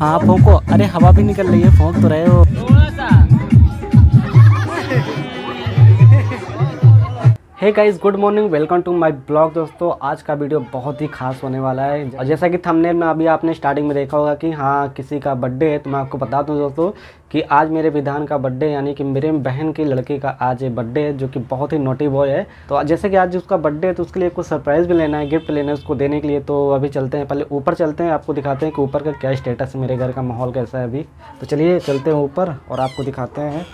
हाँ फोंको, अरे हवा भी निकल रही है, फोंक तो रहे हो। Hey guys, good morning, welcome to my blog. दोस्तों आज का वीडियो बहुत ही खास होने वाला है। जैसा कि थंबनेल में अभी आपने स्टार्टिंग में देखा होगा कि हाँ किसी का बर्थडे है, तो मैं आपको बता दूं दोस्तों कि आज मेरे विधान का बर्थडे, यानी कि मेरे बहन की लड़के का आज ये बर्थडे है, जो कि बहुत ही नोटी बॉय है। तो जैसे कि आज उसका बर्थडे है तो उसके लिए कुछ सरप्राइज़ भी लेना है, गिफ्ट लेना है उसको देने के लिए। तो अभी चलते हैं, पहले ऊपर चलते हैं, आपको दिखाते हैं कि ऊपर का क्या स्टेटस है, मेरे घर का माहौल कैसा है अभी। तो चलिए चलते हैं ऊपर और आपको दिखाते हैं।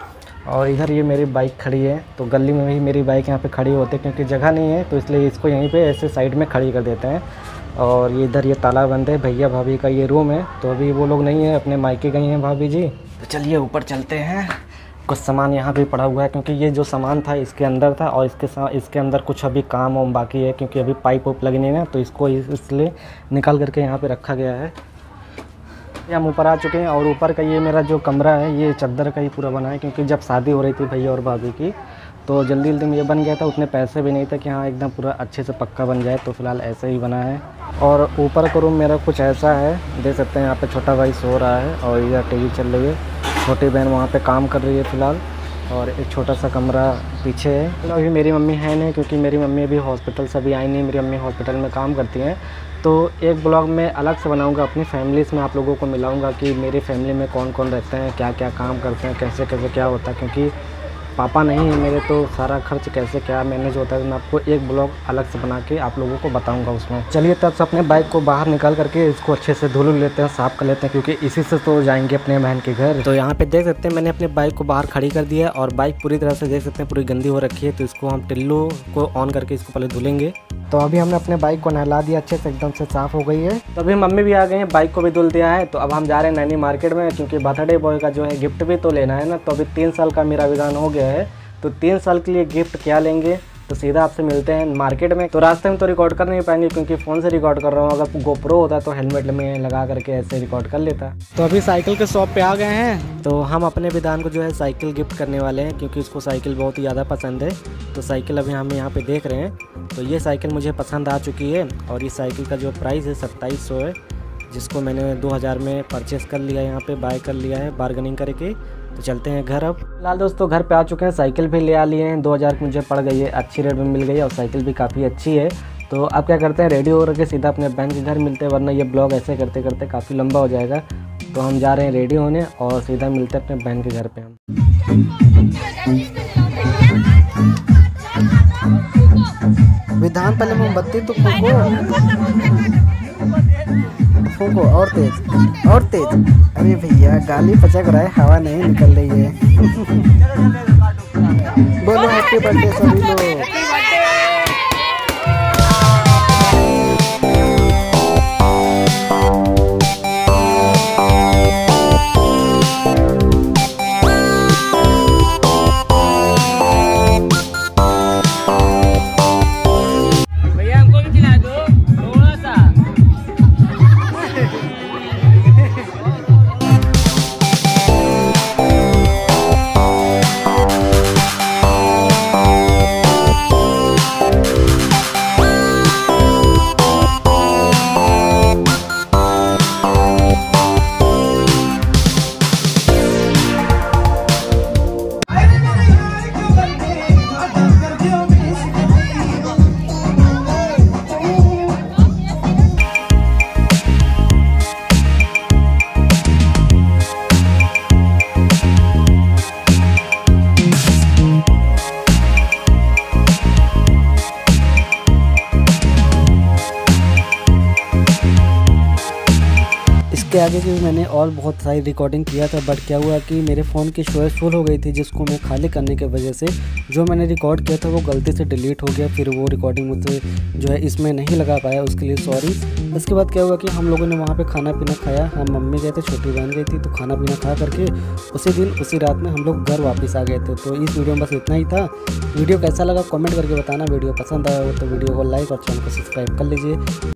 और इधर ये मेरी बाइक खड़ी है, तो गली में भी मेरी बाइक यहाँ पे खड़ी होती है, क्योंकि जगह नहीं है तो इसलिए इसको यहीं पे ऐसे साइड में खड़ी कर देते हैं। और ये इधर ये ताला बंद है, भैया भाभी का ये रूम है, तो अभी वो लोग नहीं है, अपने मायके गई हैं भाभी जी। तो चलिए ऊपर चलते हैं। कुछ सामान यहाँ भी पड़ा हुआ है, क्योंकि ये जो सामान था इसके अंदर था, और इसके अंदर कुछ अभी काम वाम बाकी है, क्योंकि अभी पाइप वाइप लगी नहीं है, तो इसको इसलिए निकाल करके यहाँ पर रखा गया है। हम ऊपर आ चुके हैं, और ऊपर का ये मेरा जो कमरा है ये चद्दर का ही पूरा बना है, क्योंकि जब शादी हो रही थी भैया और भाभी की तो जल्दी जल्दी में ये बन गया था, उतने पैसे भी नहीं थे कि हाँ एकदम पूरा अच्छे से पक्का बन जाए, तो फिलहाल ऐसे ही बना है। और ऊपर का रूम मेरा कुछ ऐसा है, देख सकते हैं यहाँ पे छोटा भाई सो रहा है और इधर टीवी चल रही है, छोटी बहन वहाँ पर काम कर रही है फिलहाल, और एक छोटा सा कमरा पीछे है। अभी मेरी मम्मी है नहीं, क्योंकि मेरी मम्मी अभी हॉस्पिटल से अभी आई नहीं, मेरी मम्मी हॉस्पिटल में काम करती हैं। तो एक ब्लॉग मैं अलग से बनाऊंगा, अपनी फैमिलीज़ में आप लोगों को मिलाऊंगा कि मेरी फैमिली में कौन कौन रहते हैं, क्या क्या काम करते हैं, कैसे कैसे क्या होता है, क्योंकि पापा नहीं है मेरे, तो सारा खर्च कैसे क्या मैनेज होता है, मैं आपको एक ब्लॉग अलग से बना के आप लोगों को बताऊंगा उसमें। चलिए तब से अपने बाइक को बाहर निकाल करके इसको अच्छे से धुल लेते हैं, साफ़ कर लेते हैं, क्योंकि इसी से तो जाएंगे अपने बहन के घर। तो यहाँ पे देख सकते हैं मैंने अपने बाइक को बाहर खड़ी कर दिया है, और बाइक पूरी तरह से देख सकते हैं पूरी गंदी हो रखी है, तो इसको हम टिल्लू को ऑन करके इसको पहले धुलेंगे। तो अभी हमने अपने बाइक को नहला दिया, अच्छे से एकदम से साफ़ हो गई है। तो अभी मम्मी भी आ गए हैं, बाइक को भी धुल दिया है। तो अब हम जा रहे हैं नैनी मार्केट में, क्योंकि बर्थडे बॉय का जो है गिफ्ट भी तो लेना है ना। तो अभी 3 साल का मेरा विधान हो गया है, तो 3 साल के लिए गिफ्ट क्या लेंगे, तो सीधा आपसे मिलते हैं मार्केट में। तो रास्ते में तो रिकॉर्ड कर नहीं पाएंगे, क्योंकि फ़ोन से रिकॉर्ड कर रहा हूँ, अगर गोप्रो होता तो हेलमेट में लगा करके ऐसे रिकॉर्ड कर लेता। तो अभी साइकिल के शॉप पे आ गए हैं, तो हम अपने विधान को जो है साइकिल गिफ्ट करने वाले हैं, क्योंकि उसको साइकिल बहुत ही ज़्यादा पसंद है। तो साइकिल अभी हम यहाँ पर देख रहे हैं, तो ये साइकिल मुझे पसंद आ चुकी है, और इस साइकिल का जो प्राइस है 2700 है, जिसको मैंने 2000 में परचेस कर लिया, यहाँ पे बाय कर लिया है बार्गेनिंग करके। तो चलते हैं घर। अब फिलहाल दोस्तों घर पे आ चुके हैं, साइकिल भी ले आ लिए हैं, 2000 की मुझे पड़ गई है, अच्छी रेट में मिल गई है, और साइकिल भी काफ़ी अच्छी है। तो अब क्या करते हैं, रेडी होकर के सीधा अपने बहन के घर मिलते हैं, वरना ये ब्लॉग ऐसे करते करते काफ़ी लंबा हो जाएगा। तो हम जा रहे हैं रेडी होने, और सीधा मिलते हैं अपने बहन के घर पर हम। विधान पहले मोमबत्ती तो फूको, और तेज और तेज। अरे भैया गाली पचक रहा है, हवा नहीं निकल रही है। बोलो हैप्पी बर्थडे सभी लोग। के आगे की मैंने और बहुत सारी रिकॉर्डिंग किया था, बट क्या हुआ कि मेरे फ़ोन की स्टोरेज फुल हो गई थी, जिसको मैं खाली करने की वजह से जो मैंने रिकॉर्ड किया था वो गलती से डिलीट हो गया, फिर वो रिकॉर्डिंग मुझसे जो है इसमें नहीं लगा पाया, उसके लिए सॉरी। इसके बाद क्या हुआ कि हम लोगों ने वहाँ पे खाना पीना खाया, हम मम्मी गए थे, छोटी बहन गई थी, तो खाना पीना खा करके उसी दिन उसी रात में हम लोग घर वापस आ गए थे। तो इस वीडियो में बस इतना ही था। वीडियो कैसा लगा कमेंट करके बताना, वीडियो पसंद आया हो तो वीडियो को लाइक और चैनल को सब्सक्राइब कर लीजिए।